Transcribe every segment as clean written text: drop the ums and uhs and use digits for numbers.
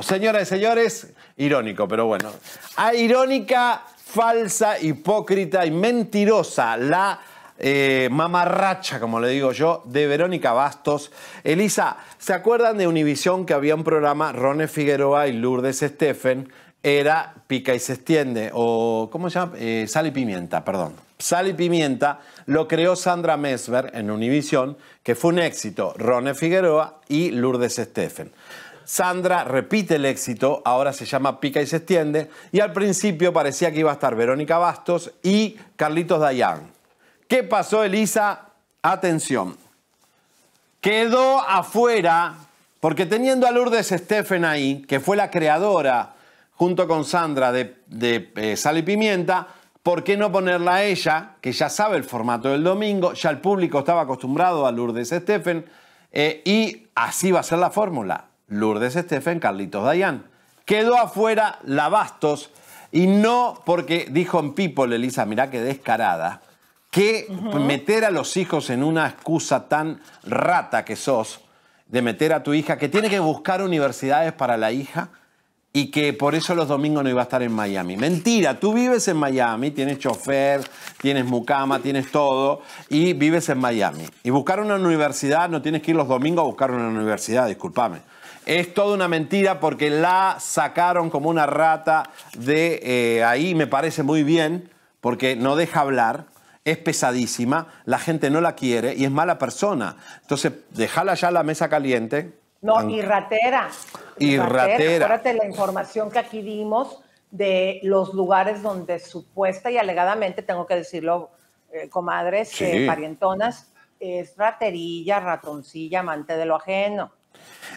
Señoras y señores, irónico, pero bueno. Irónica, falsa, hipócrita y mentirosa, la mamarracha, como le digo yo, de Verónica Bastos. Elisa, ¿se acuerdan de Univisión que había un programa, Rone Figueroa y Lourdes Stephen? Era Pica y se extiende, o ¿cómo se llama? Sal y pimienta, perdón. Sal y pimienta lo creó Sandra Mesmer en Univisión, que fue un éxito, Rone Figueroa y Lourdes Stephen. Sandra repite el éxito, ahora se llama Pica y se extiende, y al principio parecía que iba a estar Verónica Bastos y Carlitos Dayan. ¿Qué pasó, Elisa? Atención. Quedó afuera, porque teniendo a Lourdes Stephen ahí, que fue la creadora, junto con Sandra, de Sal y Pimienta, ¿por qué no ponerla a ella, que ya sabe el formato del domingo, ya el público estaba acostumbrado a Lourdes Stephen, y así va a ser la fórmula? Lourdes Estefan, Carlitos Dayan. Quedó afuera la Bastos y no porque dijo en People, Elisa, mirá qué descarada, que meter a los hijos en una excusa tan rata que sos de meter a tu hija, que tiene que buscar universidades para la hija y que por eso los domingos no iba a estar en Miami. Mentira, tú vives en Miami, tienes chofer, tienes mucama, tienes todo y vives en Miami. Y buscar una universidad, no tienes que ir los domingos a buscar una universidad, discúlpame. Es toda una mentira porque la sacaron como una rata de ahí, me parece muy bien, porque no deja hablar, es pesadísima, la gente no la quiere y es mala persona. Entonces, dejala ya a la mesa caliente. No, y ratera. Y ratera. Acuérdate la información que aquí dimos de los lugares donde supuesta y alegadamente, tengo que decirlo, comadres, sí, parientonas, es raterilla, ratoncilla, amante de lo ajeno.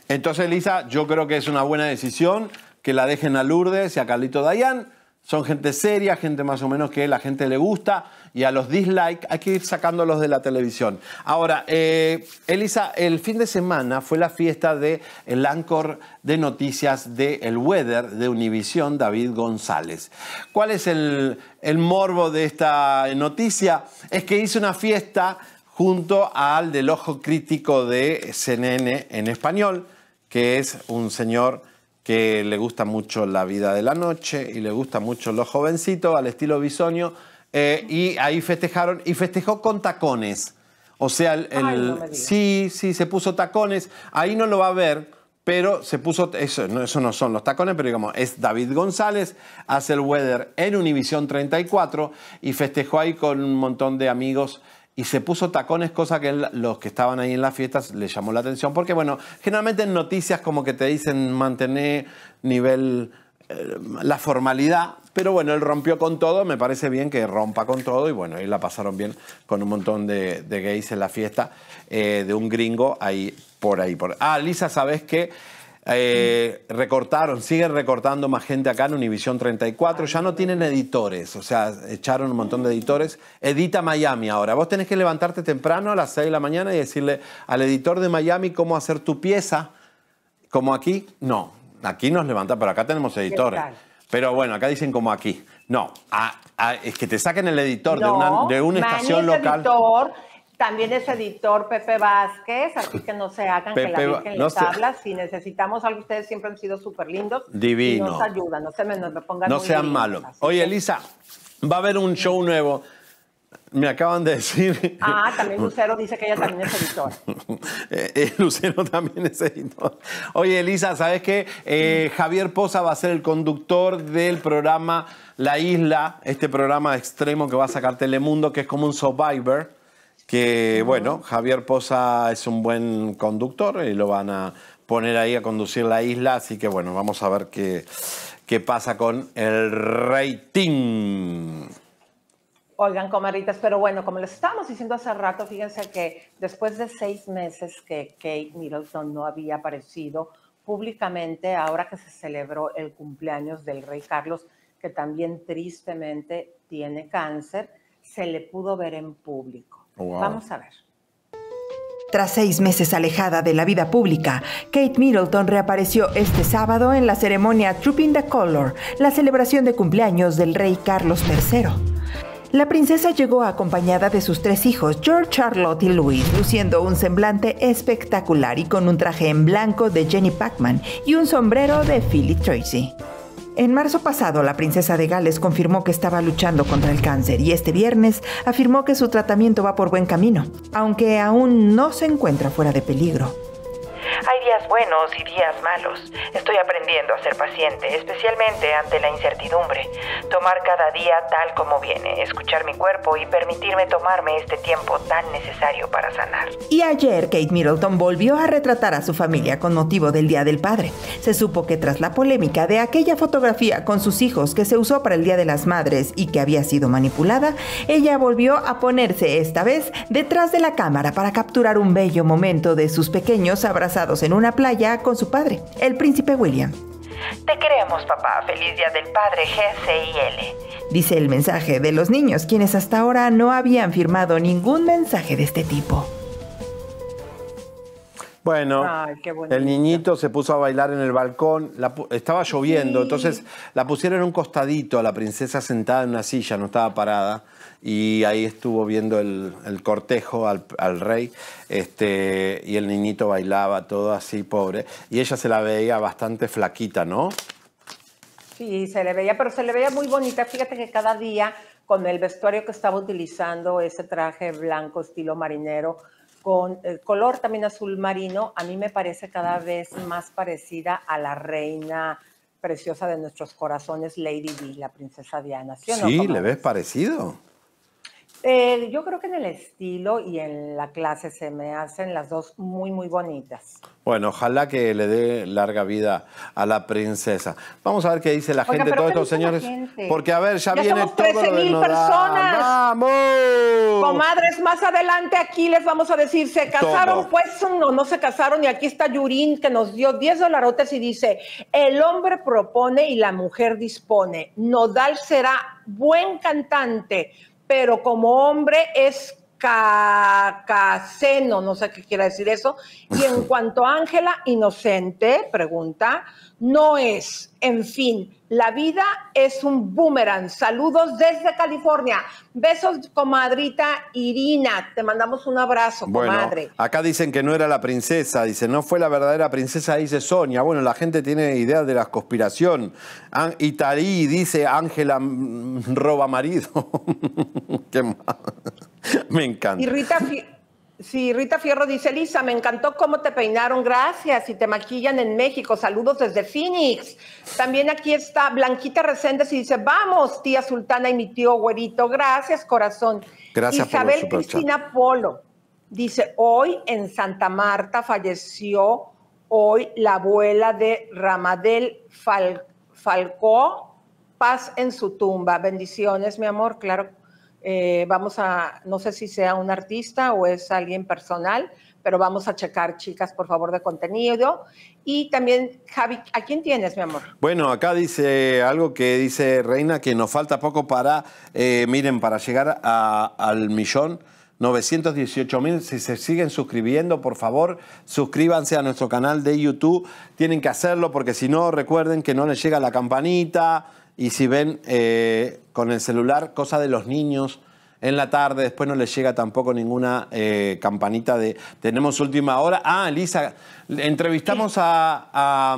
Entonces, Elisa, yo creo que es una buena decisión que la dejen a Lourdes y a Carlito Dayan. Son gente seria, gente más o menos que la gente le gusta. Y a los dislike hay que ir sacándolos de la televisión. Ahora, Elisa, el fin de semana fue la fiesta del anchor de noticias de El Weather de Univisión, David González. ¿Cuál es el morbo de esta noticia? Es que hizo una fiesta junto al del ojo crítico de CNN en español, que es un señor que le gusta mucho la vida de la noche y le gusta mucho los jovencitos al estilo bisoño, y ahí festejaron, y festejó con tacones. O sea, ay, no me digas. Sí, se puso tacones, ahí no lo va a ver, pero se puso, eso no son los tacones, pero digamos, es David González, hace El Weather en Univision 34 y festejó ahí con un montón de amigos. Y se puso tacones, cosa que los que estaban ahí en las fiestas les llamó la atención. Porque, bueno, generalmente en noticias como que te dicen mantener nivel, la formalidad. Pero bueno, él rompió con todo, me parece bien que rompa con todo. Y bueno, ahí la pasaron bien con un montón de gays en la fiesta de un gringo ahí por ahí. Lisa, ¿sabes qué? Siguen recortando más gente acá en Univision 34. Ya no tienen editores, o sea, echaron un montón de editores. Edita Miami ahora. Vos tenés que levantarte temprano a las 6 de la mañana y decirle al editor de Miami cómo hacer tu pieza. Como aquí, no. Aquí nos levanta, pero acá tenemos editores. Pero bueno, acá dicen como aquí. No, es que te saquen el editor de una estación local. Editor. También es editor Pepe Vázquez, así que no se hagan que la Virgen les habla. Si necesitamos algo, ustedes siempre han sido súper lindos. Divino. Y nos ayudan, no me pongan. No sean malos. Oye, Elisa, va a haber un show nuevo. Me acaban de decir. También Lucero dice que ella también es editor. Lucero también es editor. Oye, Elisa, ¿sabes qué? Javier Poza va a ser el conductor del programa La Isla, este programa extremo que va a sacar Telemundo, que es como un Survivor. Que bueno, Javier Poza es un buen conductor y lo van a poner ahí a conducir La Isla. Así que bueno, vamos a ver qué pasa con el rating. Oigan, comadritas, pero bueno, como les estábamos diciendo hace rato, fíjense que después de 6 meses que Kate Middleton no había aparecido públicamente, ahora que se celebró el cumpleaños del rey Carlos, que también tristemente tiene cáncer, se le pudo ver en público. Wow. Vamos a ver. Tras 6 meses alejada de la vida pública, Kate Middleton reapareció este sábado en la ceremonia Trooping the Colour, la celebración de cumpleaños del rey Carlos III. La princesa llegó acompañada de sus tres hijos, George, Charlotte y Louis, luciendo un semblante espectacular y con un traje en blanco de Jenny Packman y un sombrero de Philip Tracy. En marzo pasado, la princesa de Gales confirmó que estaba luchando contra el cáncer y este viernes afirmó que su tratamiento va por buen camino, aunque aún no se encuentra fuera de peligro. Hay días buenos y días malos. Estoy aprendiendo a ser paciente, especialmente ante la incertidumbre. Tomar cada día tal como viene, escuchar mi cuerpo y permitirme tomarme este tiempo tan necesario para sanar. Y ayer Kate Middleton volvió a retratar a su familia con motivo del Día del Padre. Se supo que tras la polémica de aquella fotografía con sus hijos que se usó para el Día de las Madres y que había sido manipulada, ella volvió a ponerse esta vez detrás de la cámara para capturar un bello momento de sus pequeños abrazados en una playa con su padre, el príncipe William. Te queremos, papá. Feliz Día del Padre, GCIL. Dice el mensaje de los niños, quienes hasta ahora no habían firmado ningún mensaje de este tipo. Bueno, ay, el niñito se puso a bailar en el balcón, estaba lloviendo, sí. Entonces la pusieron en un costadito a la princesa sentada en una silla, no estaba parada. Y ahí estuvo viendo el cortejo al rey, y el niñito bailaba todo así, pobre. Y ella se la veía bastante flaquita, ¿no? Sí, se le veía, pero se le veía muy bonita. Fíjate que cada día, con el vestuario que estaba utilizando, ese traje blanco estilo marinero, con el color también azul marino, a mí me parece cada vez más parecida a la reina preciosa de nuestros corazones, Lady Di, la princesa Diana. Sí, ¿no? Sí, le ves parecido. Yo creo que en el estilo y en la clase se me hacen las dos muy, muy bonitas. Bueno, ojalá que le dé larga vida a la princesa. Vamos a ver qué dice la gente, todos estos señores. Porque, a ver, ya viene todo lo de Nodal. Personas. ¡Vamos! Comadres, más adelante aquí les vamos a decir, ¿se casaron? Todo. Pues no se casaron. Y aquí está Yurín, que nos dio $10 y dice, el hombre propone y la mujer dispone. Nodal será buen cantante, pero como hombre es cacaseno, no sé qué quiera decir eso. Y en cuanto a Ángela, inocente, pregunta, no es, en fin, la vida es un boomerang. Saludos desde California. Besos, comadrita Irina, te mandamos un abrazo, comadre. Bueno, acá dicen que no era la princesa, dice, no fue la verdadera princesa, dice Sonia. Bueno, la gente tiene ideas de la conspiración. Itarí dice, Ángela roba marido. Qué mal. Me encanta. Y Rita Fierro dice, Elisa, me encantó cómo te peinaron, gracias, y te maquillan en México, saludos desde Phoenix. También aquí está Blanquita Reséndez y dice, vamos, tía Sultana y mi tío Güerito, gracias, corazón. Gracias. Isabel Cristina Polo dice, hoy en Santa Marta falleció hoy la abuela de Ramadel Falcó, paz en su tumba, bendiciones, mi amor, claro. Vamos a, no sé si sea un artista o es alguien personal, pero vamos a checar, chicas, por favor, de contenido. Y también, Javi, ¿a quién tienes, mi amor? Bueno, acá dice algo que dice Reina, que nos falta poco para, miren, para llegar al 1,918,000. Si se siguen suscribiendo, por favor, suscríbanse a nuestro canal de YouTube. Tienen que hacerlo porque si no, recuerden que no les llega la campanita. Y si ven con el celular, cosa de los niños, en la tarde, después no les llega tampoco ninguna campanita de tenemos última hora. Ah, Elisa, entrevistamos a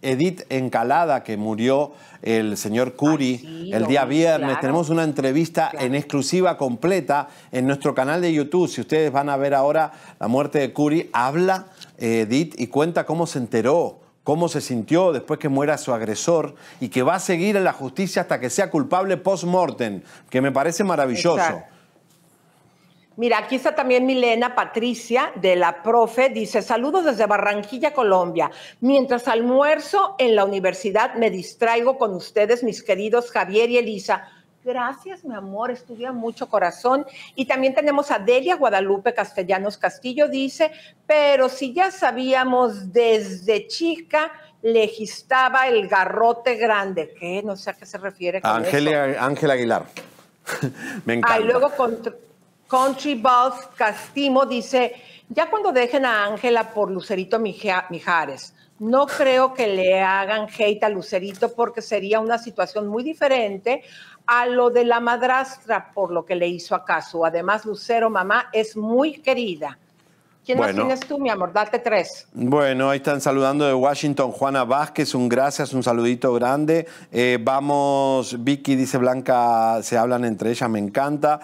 Edith Encalada, que murió el señor Curi el día viernes. Claro. Tenemos una entrevista en exclusiva completa en nuestro canal de YouTube. Si ustedes van a ver ahora la muerte de Curi, habla Edith y cuenta cómo se enteró, cómo se sintió después que muera su agresor y que va a seguir en la justicia hasta que sea culpable post-mortem, que me parece maravilloso. Exacto. Mira, aquí está también Milena Patricia de La Profe, dice, saludos desde Barranquilla, Colombia. Mientras almuerzo en la universidad me distraigo con ustedes, mis queridos Javier y Elisa. Gracias, mi amor, estudia mucho, corazón. Y también tenemos a Delia Guadalupe Castellanos Castillo, dice, pero si ya sabíamos desde chica, le gistaba el garrote grande. ¿Qué? No sé a qué se refiere con eso. Ángela Aguilar. Me encanta. Ahí luego Country Balls Castimo dice, Ya cuando dejen a Ángela por Lucerito Mijares, no creo que le hagan hate a Lucerito porque sería una situación muy diferente a lo de la madrastra por lo que le hizo a Casu. Además, Lucero, mamá, es muy querida. ¿Quién más tienes tú, mi amor? Date tres. Bueno, ahí están saludando de Washington, Juana Vázquez, un gracias, un saludito grande. Vamos, Vicky dice Blanca, se hablan entre ellas, me encanta.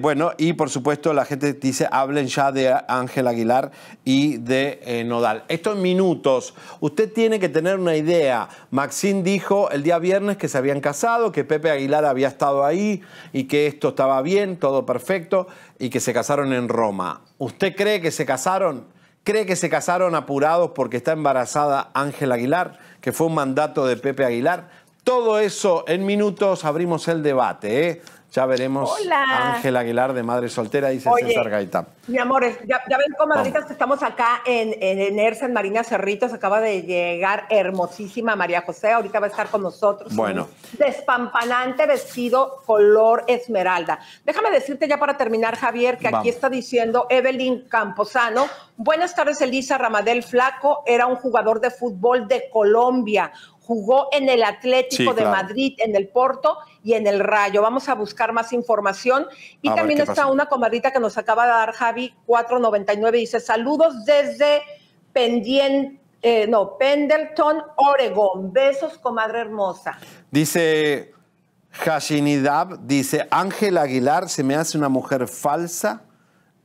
Bueno, y por supuesto la gente dice, hablen ya de Ángela Aguilar y de Nodal. Esto en minutos. Usted tiene que tener una idea. Maxine dijo el día viernes que se habían casado, que Pepe Aguilar había estado ahí y que esto estaba bien, todo perfecto, y que se casaron en Roma. ¿Usted cree que se casaron? ¿Cree que se casaron apurados porque está embarazada Ángela Aguilar, que fue un mandato de Pepe Aguilar? Todo eso en minutos abrimos el debate, ¿eh? Ya veremos. Hola. Ángela Aguilar de madre soltera, dice César Gaitán. Mi amor, ya ven, comadritas, que estamos acá en ERSA, en Marina Cerritos. Acaba de llegar hermosísima María José. Ahorita va a estar con nosotros. Bueno. Despampanante vestido color esmeralda. Déjame decirte ya para terminar, Javier, que aquí está diciendo Evelyn Camposano. Buenas tardes, Elisa. Ramadel Flaco era un jugador de fútbol de Colombia. Jugó en el Atlético de Madrid, en el Porto y en el Rayo. Vamos a buscar más información. Y también está una comadrita que nos acaba de dar Javi 499. Dice, saludos desde Pendleton, Oregón. Besos, comadre hermosa. Dice Hashinidab, dice, Ángela Aguilar se me hace una mujer falsa,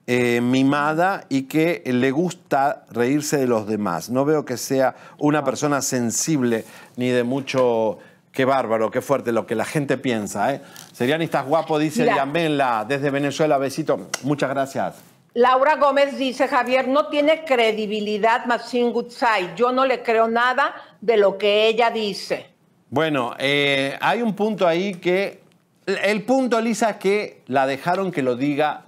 mimada y que le gusta reírse de los demás. No veo que sea una persona sensible ni de mucho... Qué bárbaro, qué fuerte lo que la gente piensa, ¿eh? Seriani, estás guapo, dice Yamela desde Venezuela. Besito. Muchas gracias. Laura Gómez dice, Javier, no tiene credibilidad Maxine Goodside. Yo no le creo nada de lo que ella dice. Bueno, hay un punto ahí que... El punto, Lisa, es que la dejaron que lo diga...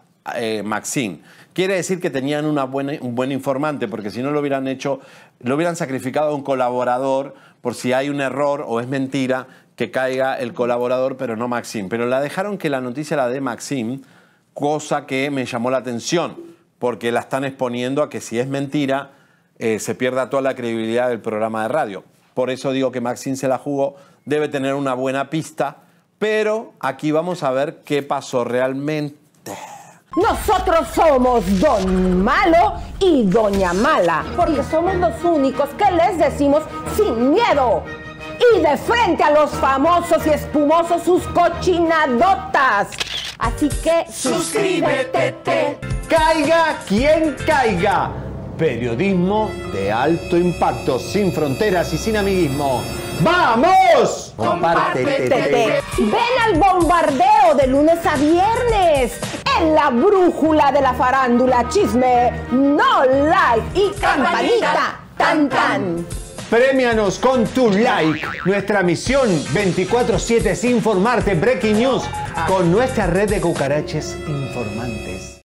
Maxine. Quiere decir que tenían un buen informante, porque si no lo hubieran hecho, lo hubieran sacrificado a un colaborador por si hay un error o es mentira, que caiga el colaborador, pero no Maxine. Pero la dejaron que la noticia la dé Maxine, cosa que me llamó la atención, porque la están exponiendo a que si es mentira, se pierda toda la credibilidad del programa de radio. Por eso digo que Maxine se la jugó, debe tener una buena pista, pero aquí vamos a ver qué pasó realmente. Nosotros somos Don Malo y Doña Mala, porque somos los únicos que les decimos sin miedo y de frente a los famosos y espumosos sus cochinadotas. Así que suscríbete. Caiga quien caiga. Periodismo de alto impacto, sin fronteras y sin amiguismo. ¡Vamos! Compártete. Ven al bombardeo de lunes a viernes en la brújula de la farándula, chisme, no like y campanita, tan tan. Premianos con tu like. Nuestra misión 24/7 es informarte, breaking news, con nuestra red de cucaraches informantes.